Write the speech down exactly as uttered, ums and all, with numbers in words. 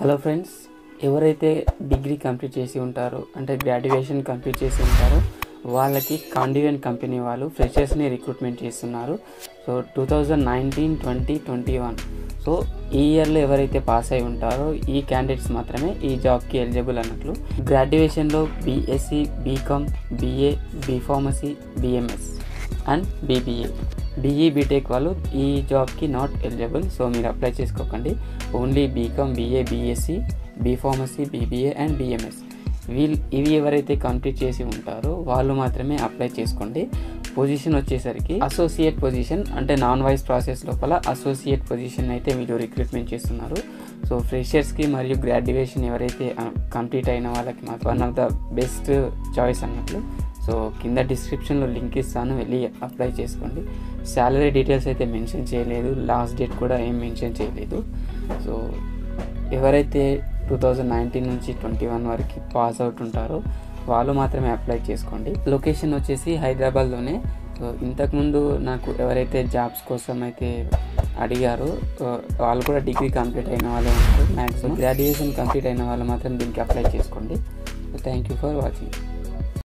Hello friends, ఎవరైతే degree complete చేసి ఉంటారో అంటే గ్రాడ్యుయేషన్ కంప్లీట్ చేసి ఉంటారో వాళ్ళకి కాండివెంట్ కంపెనీ వాళ్ళు ఫ్రెషర్స్ని రిక్రూట్మెంట్ చేస్తున్నారు. So two thousand nineteen twenty twenty one so ఈ ఇయర్లో ఎవరైతే పాస్ అయి ఉంటారో ఈ క్యాండిడేట్స్ మాత్రమే ఈ జాబ్కి ఎలిజిబుల్ అన్నట్లు. గ్రాడ్యుయేషన్లో BSc, BCom, BA, B pharmacy, BMS and BBA, BE, BTech వాళ్ళు ఈ జాబ్కి నాట్ ఎలిజిబుల్. సో మీరు అప్లై చేసుకోకండి. Only BCom, BA, BSc, B pharmacy, BBA and BMS వీళ్ళు ఇవి ఎవరైతే కంప్లీట్ చేసి ఉంటారో వాళ్ళు మాత్రమే అప్లై చేసుకోండి. పొజిషన్ వచ్చేసరికి అసోసియేట్ పొజిషన్, అంటే నాన్ వైస్ ప్రాసెస్ లోపల అసోసియేట్ పొజిషన్ అయితే వీళ్ళు రిక్రూట్మెంట్ చేస్తున్నారు. సో ఫ్రెషర్స్కి మరియు గ్రాడ్యుయేషన్ ఎవరైతే కంప్లీట్ అయిన వాళ్ళకి మాత్రం one of the best choice అన్నట్లు. సో కింద డిస్క్రిప్షన్లో లింక్ ఇస్తాను, వెళ్ళి అప్లై చేసుకోండి. శాలరీ డీటెయిల్స్ అయితే మెన్షన్ చేయలేదు, లాస్ట్ డేట్ కూడా ఏం మెన్షన్ చేయలేదు. సో ఎవరైతే టూ థౌజండ్ నైన్టీన్ నుంచి ట్వంటీ వన్ వరకు పాస్ అవుట్ ఉంటారో వాళ్ళు మాత్రమే అప్లై చేసుకోండి. లొకేషన్ వచ్చేసి హైదరాబాద్లోనే. సో ఇంతకుముందు నాకు ఎవరైతే జాబ్స్ కోసం అయితే అడిగారో వాళ్ళు కూడా డిగ్రీ కంప్లీట్ అయిన వాళ్ళు ఉంటారు మ్యాక్సిమం. గ్రాడ్యుయేషన్ కంప్లీట్ అయిన వాళ్ళు మాత్రం దీనికి అప్లై చేసుకోండి. Thank you for watching.